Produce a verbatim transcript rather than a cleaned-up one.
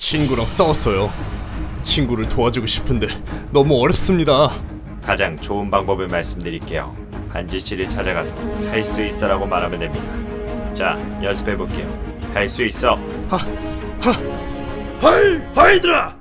친구랑 싸웠어요. 친구를 도와주고 싶은데 너무 어렵습니다. 가장 좋은 방법을 말씀드릴게요. 반지씨를 찾아가서 할 수 있어 라고 말하면 됩니다. 자, 연습해볼게요. 할 수 있어. 하! 하! 하이! 하이들아!